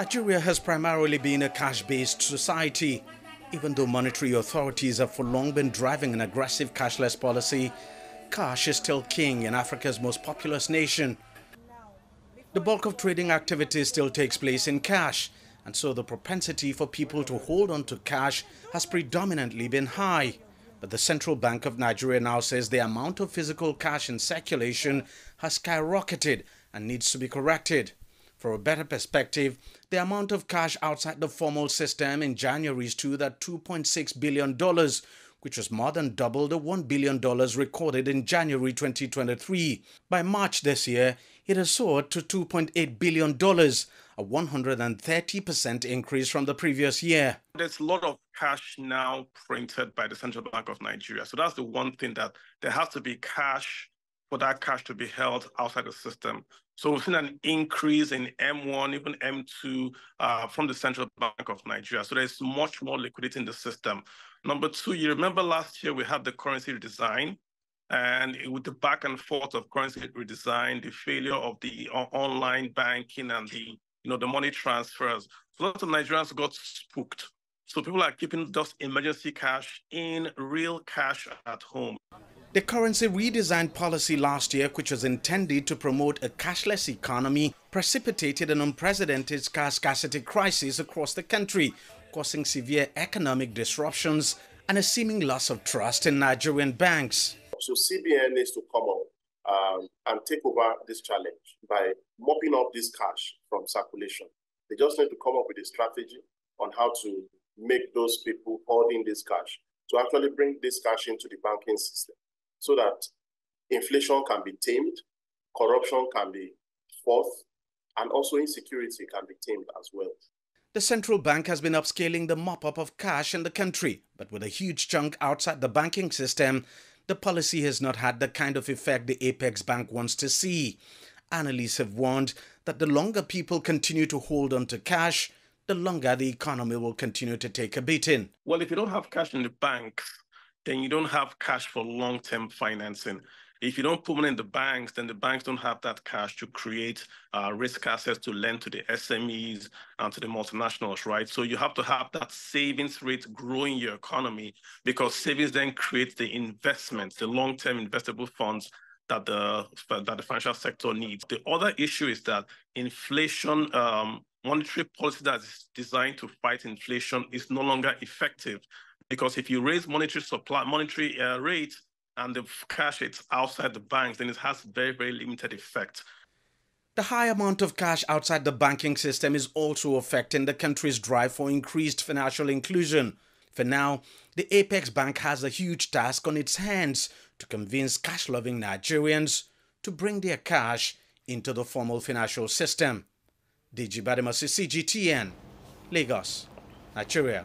Nigeria has primarily been a cash-based society. Even though monetary authorities have for long been driving an aggressive cashless policy, cash is still king in Africa's most populous nation. The bulk of trading activity still takes place in cash, and so the propensity for people to hold on to cash has predominantly been high. But the Central Bank of Nigeria now says the amount of physical cash in circulation has skyrocketed and needs to be corrected. For a better perspective, the amount of cash outside the formal system in January stood at $2.6 billion, which was more than double the $1 billion recorded in January 2023. By March this year, it has soared to $2.8 billion, a 130% increase from the previous year. There's a lot of cash now printed by the Central Bank of Nigeria. So that's the one thing, that there has to be cash for that cash to be held outside the system. So we've seen an increase in M1, even M2 from the Central Bank of Nigeria. So there's much more liquidity in the system. Number two, you remember last year we had the currency redesign, and with the back and forth of currency redesign, the failure of the online banking and the the money transfers, so lots of Nigerians got spooked. So people are keeping just emergency cash in real cash at home. The currency redesign policy last year, which was intended to promote a cashless economy, precipitated an unprecedented cash scarcity crisis across the country, causing severe economic disruptions and a seeming loss of trust in Nigerian banks. So CBN needs to come up and take over this challenge by mopping up this cash from circulation. They just need to come up with a strategy on how to make those people holding this cash to actually bring this cash into the banking system, so that inflation can be tamed, corruption can be fought, and also insecurity can be tamed as well. The central bank has been upscaling the mop-up of cash in the country, but with a huge chunk outside the banking system, the policy has not had the kind of effect the Apex Bank wants to see. Analysts have warned that the longer people continue to hold on to cash, the longer the economy will continue to take a beating. Well, if you don't have cash in the banks, then you don't have cash for long-term financing. If you don't put money in the banks, then the banks don't have that cash to create risk assets to lend to the SMEs and to the multinationals, right? So you have to have that savings rate growing your economy, because savings then creates the investments, the long-term investable funds that the financial sector needs. The other issue is that inflation, monetary policy that is designed to fight inflation is no longer effective. Because if you raise monetary rates and the cash is outside the banks, then it has very, very limited effect. The high amount of cash outside the banking system is also affecting the country's drive for increased financial inclusion. For now, the Apex Bank has a huge task on its hands to convince cash-loving Nigerians to bring their cash into the formal financial system. Digibarimasi, CGTN, Lagos, Nigeria.